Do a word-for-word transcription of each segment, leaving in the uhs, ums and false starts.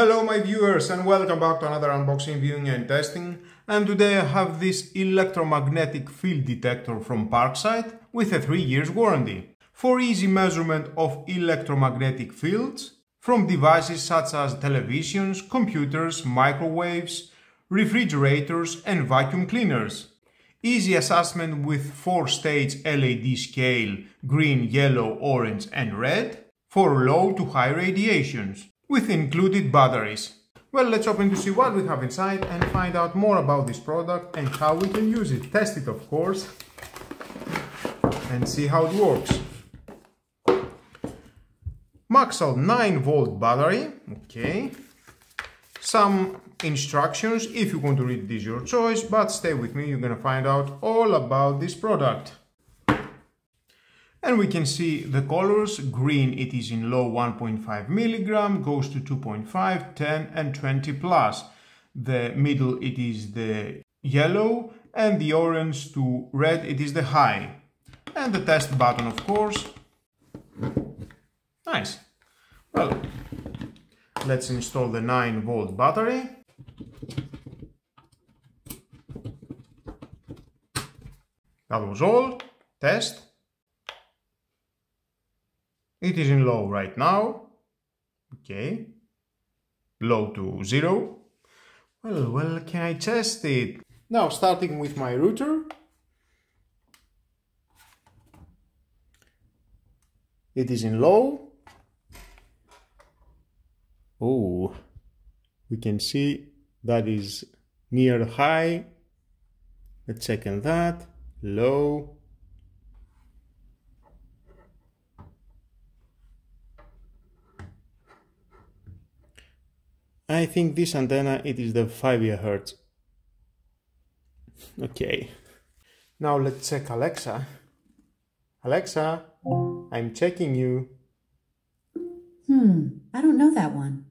Hello my viewers and welcome back to another unboxing, viewing and testing, and today I have this electromagnetic field detector from Parkside with a three years warranty for easy measurement of electromagnetic fields from devices such as televisions, computers, microwaves, refrigerators and vacuum cleaners. Easy assessment with four stage L E D scale, green, yellow, orange and red, for low to high radiations, with included batteries. Well, let's open to see what we have inside and find out more about this product and how we can use it. Test it, of course, and see how it works. Maxell nine volt battery, okay. Some instructions, if you want to read this, your choice, but stay with me, you're gonna find out all about this product. And we can see the colors. Green, it is in low one point five milligram, goes to two point five, ten and twenty plus. The middle, it is the yellow, and the orange to red, it is the high. And the test button, of course. Nice. Well, let's install the nine volt battery. That was all. Test. It is in low right now, okay, low to zero. Well, well, can I test it? Now, starting with my router. It is in low. Oh, we can see that is near high. Let's check on that, low. I think this antenna, it is the five gigahertz. Okay. Now let's check Alexa. Alexa, I'm checking you. Hmm, I don't know that one.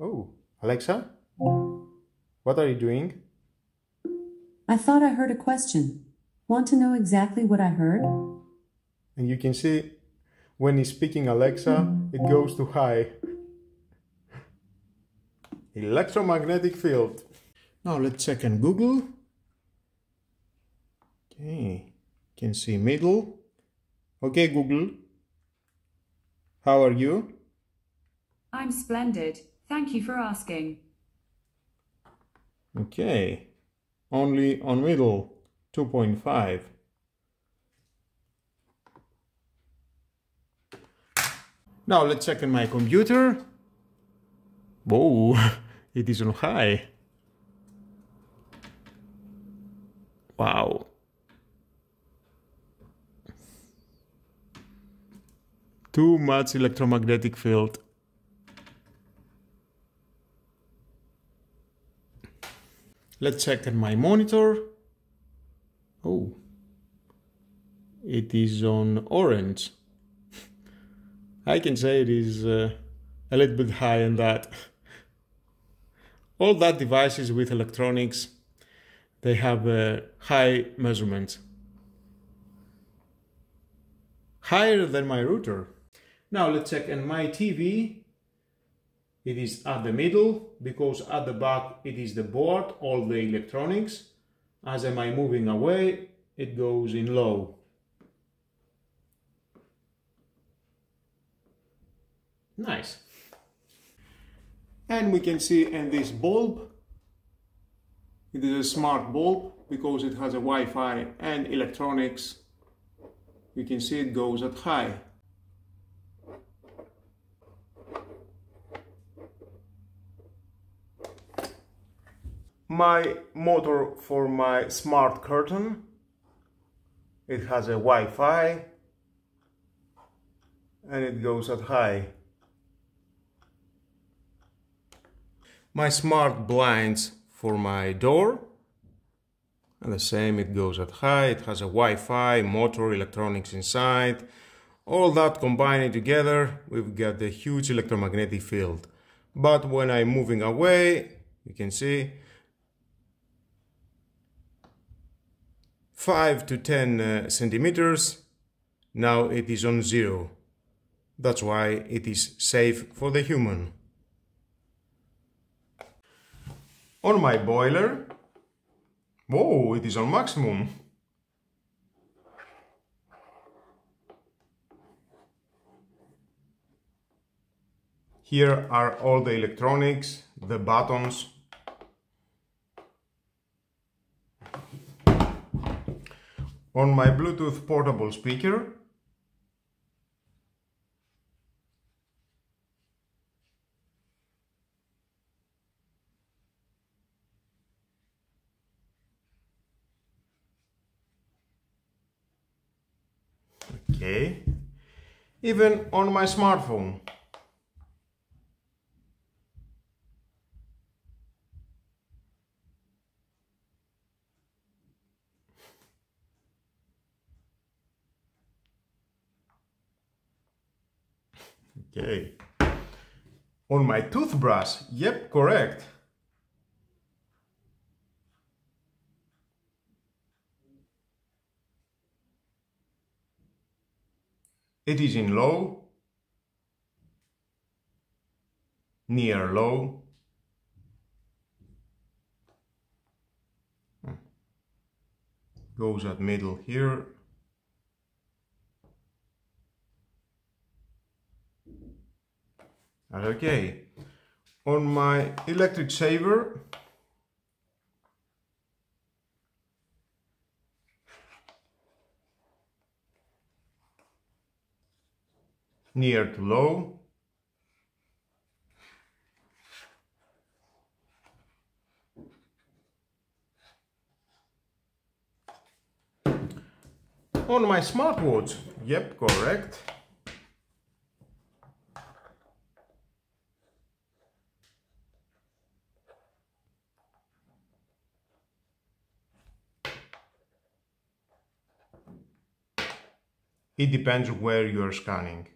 Oh, Alexa, what are you doing? I thought I heard a question. Want to know exactly what I heard? And you can see when he's speaking Alexa, it goes to high. Electromagnetic field. Now let's check on Google. Okay, can see middle. Okay, Google, how are you? I'm splendid, thank you for asking. Okay, only on middle, two point five. Now let's check on my computer. Whoa, it is on high. Wow. Too much electromagnetic field. Let's check on my monitor. Oh, it is on orange. I can say it is uh, a little bit high on that. All that devices with electronics, they have uh, high measurements. Higher than my router. Now let's check on my T V. It is at the middle, because at the back it is the board, all the electronics. As am I moving away, it goes in low. Nice. And we can see in this bulb, it is a smart bulb because it has a Wi-Fi and electronics. You can see it goes at high. My motor for my smart curtain, it has a Wi-Fi and it goes at high. My smart blinds for my door, and the same, it goes at high, it has a Wi-Fi, motor, electronics inside. All that combined together, we've got the huge electromagnetic field. But when I'm moving away, you can see five to ten uh, centimeters, now it is on zero. That's why it is safe for the human. on my boiler. Oh, it is on maximum. Here are all the electronics, the buttons. On my Bluetooth portable speaker. Okay. Even on my smartphone. Okay. On my toothbrush, yep, correct. It is in low, near low. Goes at middle here. Okay, on my electric shaver, near to low, on my smartwatch, yep, correct. It depends where you are scanning.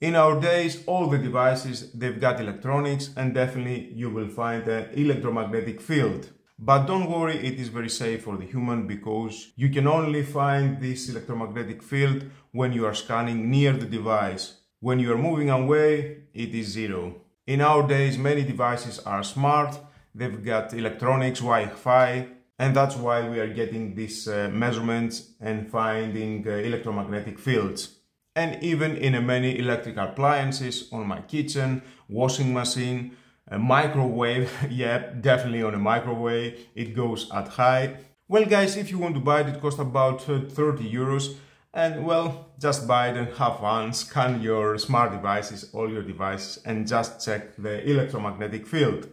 In our days, all the devices, they've got electronics, and definitely you will find an electromagnetic field. But don't worry, it is very safe for the human, because you can only find this electromagnetic field when you are scanning near the device. When you are moving away, it is zero. In our days, many devices are smart, they've got electronics, Wi-Fi, and that's why we are getting these uh, measurements and finding uh, electromagnetic fields. And even in many electric appliances, on my kitchen, washing machine, a microwave, yep, definitely on a microwave, it goes at high. Well guys, if you want to buy it, it costs about thirty euros. And well, just buy it and have fun, scan your smart devices, all your devices, and just check the electromagnetic field.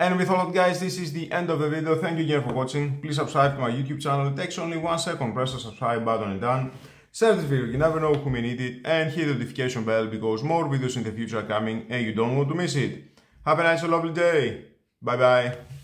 And with all that guys, this is the end of the video. Thank you again for watching. Please subscribe to my YouTube channel. It takes only one second, press the subscribe button and done. Share this video, you never know who may need it, and hit the notification bell because more videos in the future are coming and you don't want to miss it. Have a nice and lovely day. Bye bye.